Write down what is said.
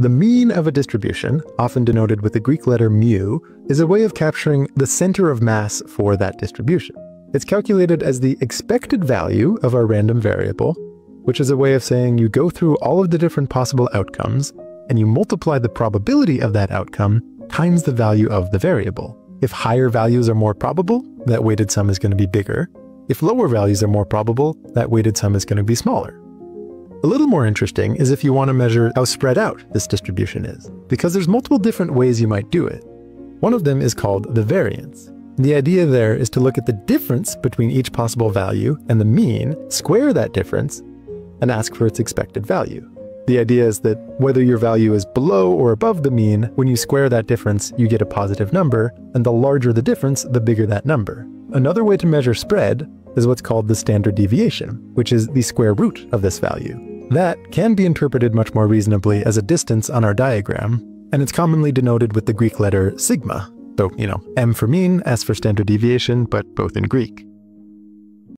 The mean of a distribution, often denoted with the Greek letter mu, is a way of capturing the center of mass for that distribution. It's calculated as the expected value of our random variable, which is a way of saying you go through all of the different possible outcomes, and you multiply the probability of that outcome times the value of the variable. If higher values are more probable, that weighted sum is going to be bigger. If lower values are more probable, that weighted sum is going to be smaller. A little more interesting is if you want to measure how spread out this distribution is, because there's multiple different ways you might do it. One of them is called the variance. The idea there is to look at the difference between each possible value and the mean, square that difference, and ask for its expected value. The idea is that whether your value is below or above the mean, when you square that difference, you get a positive number, and the larger the difference, the bigger that number. Another way to measure spread is what's called the standard deviation, which is the square root of this value. That can be interpreted much more reasonably as a distance on our diagram, and it's commonly denoted with the Greek letter sigma, so, M for mean, S for standard deviation, but both in Greek.